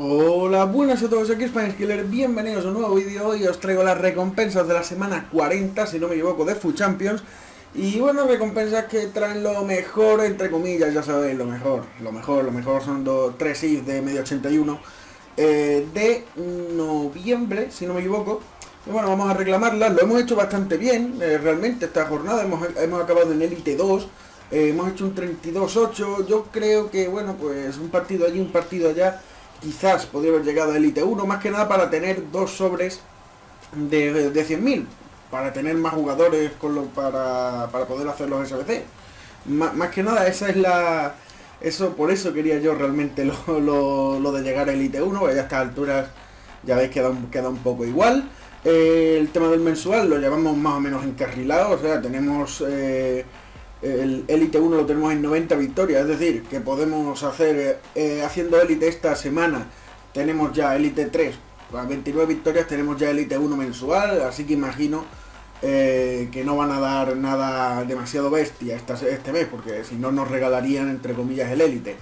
Hola, buenas a todos, aquí es Spainskiller, bienvenidos a un nuevo vídeo. Hoy os traigo las recompensas de la semana 40, si no me equivoco, de FUT Champions. Y bueno, recompensas que traen lo mejor, entre comillas, ya sabéis, lo mejor son tres IF de medio 81 de noviembre, si no me equivoco. Y bueno, vamos a reclamarlas, lo hemos hecho bastante bien, realmente esta jornada hemos acabado en Elite 2. Hemos hecho un 32-8, yo creo que, bueno, pues un partido allí, un partido allá, quizás podría haber llegado a Elite 1, más que nada para tener dos sobres de 100.000, para tener más jugadores con para poder hacer los SBC. Más que nada, esa es la... Eso, por eso quería yo realmente lo de llegar a Elite 1, porque ya a estas alturas, ya veis, queda un poco igual. El tema del mensual lo llevamos más o menos encarrilado, o sea, tenemos... el Elite 1 lo tenemos en 90 victorias, es decir, que podemos hacer, haciendo Elite esta semana, tenemos ya Elite 3, a 29 victorias tenemos ya Elite 1 mensual, así que imagino que no van a dar nada demasiado bestia este mes, porque si no nos regalarían, entre comillas, el Elite.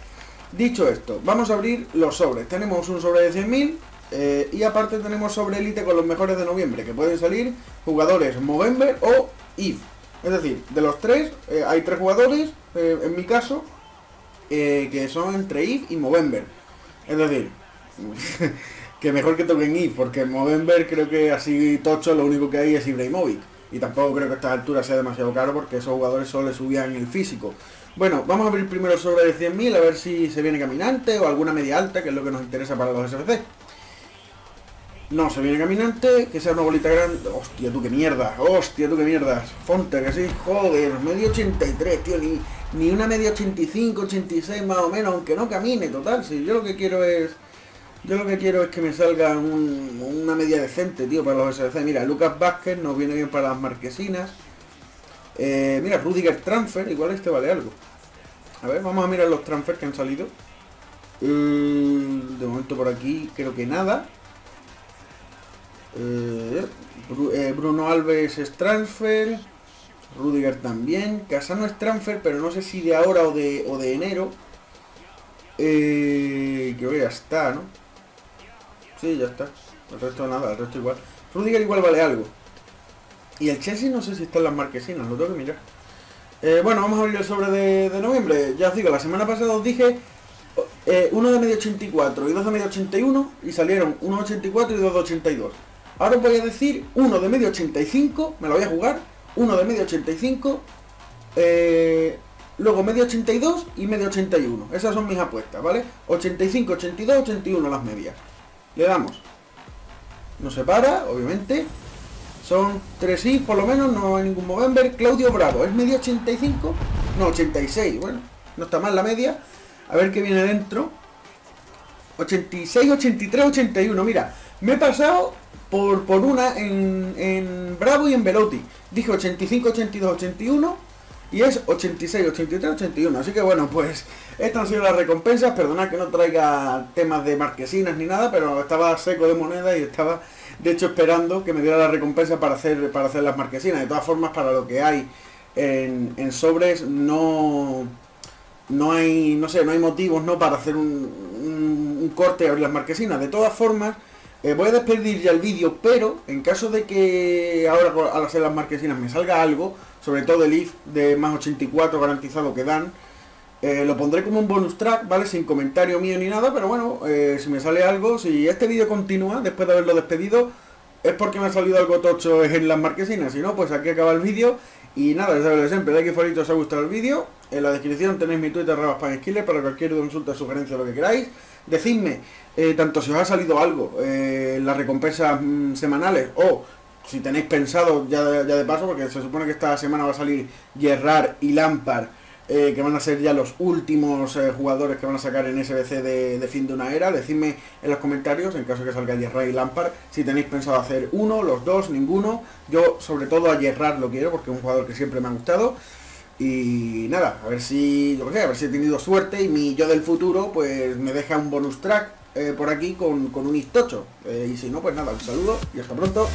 Dicho esto, vamos a abrir los sobres, tenemos un sobre de 100.000 y aparte tenemos sobre Elite con los mejores de noviembre, que pueden salir jugadores Movember o Yves. Es decir, de los tres, hay tres jugadores, en mi caso, que son entre IF y Movember. Es decir, que mejor que toquen IF, porque Movember creo que así tocho lo único que hay es Ibrahimovic. Y tampoco creo que a estas alturas sea demasiado caro, porque esos jugadores solo le subían el físico. Bueno, vamos a abrir primero sobre de 100.000, a ver si se viene caminante o alguna media alta, que es lo que nos interesa para los SBC. No, se viene caminante, que sea una bolita grande. Hostia, tú qué mierda, Fonte, que sí, joder, medio 83, tío, ni una media 85, 86 más o menos, aunque no camine, total, si yo lo que quiero es... Yo lo que quiero es que me salga una media decente, tío, para los SBC. Mira, Lucas Vázquez nos viene bien para las marquesinas. Mira, Rudiger transfer, igual este vale algo. A ver, vamos a mirar los transfers que han salido. De momento por aquí creo que nada. Bruno Alves es transfer, Rudiger también, Casano es transfer, pero no sé si de ahora o de enero. Creo que ya está, ¿no? Sí, ya está. El resto nada, el resto igual. Rudiger igual vale algo. Y el Chelsea no sé si está en las marquesinas, lo tengo que mirar. Bueno, vamos a abrir el sobre de noviembre. Ya os digo, la semana pasada os dije... uno de medio 84 y dos de medio 81, y salieron uno de 84 y dos de 82. Ahora os voy a decir uno de medio 85, me lo voy a jugar, uno de medio 85, luego medio 82 y medio 81. Esas son mis apuestas, ¿vale? 85, 82, 81 las medias. Le damos. No se para, obviamente. Son 3 y por lo menos, no hay ningún Movember. Claudio Bravo, ¿es medio 85? No, 86, bueno, no está mal la media. A ver qué viene dentro. 86, 83, 81. Mira, me he pasado por una en Bravo y en Veloti. Dije 85, 82, 81. Y es 86, 83, 81. Así que bueno, pues estas han sido las recompensas. Perdonad que no traiga temas de marquesinas ni nada, pero estaba seco de moneda y estaba, de hecho, esperando que me diera la recompensa para hacer las marquesinas. De todas formas, para lo que hay en sobres, no hay motivos, ¿no?, para hacer un corte y abrir las marquesinas. De todas formas, voy a despedir ya el vídeo, pero en caso de que ahora al hacer las marquesinas me salga algo, sobre todo el IF de más 84 garantizado que dan, lo pondré como un bonus track, ¿vale? Sin comentario mío ni nada, pero bueno, si me sale algo, si este vídeo continúa después de haberlo despedido, es porque me ha salido algo tocho en las marquesinas. Si no, pues aquí acaba el vídeo. Y nada, ya sabéis siempre, de aquí favorito os ha gustado el vídeo. En la descripción tenéis mi Twitter, @Spainskiller, para cualquier consulta, sugerencia, lo que queráis. Decidme, tanto si os ha salido algo, las recompensas semanales, o si tenéis pensado, ya de paso, porque se supone que esta semana va a salir Gerrard y Lampard, que van a ser ya los últimos jugadores que van a sacar en SBC de fin de una era. Decidme en los comentarios, en caso que salga Gerrard y Lampard, si tenéis pensado hacer uno, los dos, ninguno. Yo sobre todo a Gerrard lo quiero, porque es un jugador que siempre me ha gustado. Y nada, a ver si, yo qué sé, a ver si he tenido suerte y mi yo del futuro pues me deja un bonus track por aquí con un istocho. Y si no, pues nada, un saludo y hasta pronto.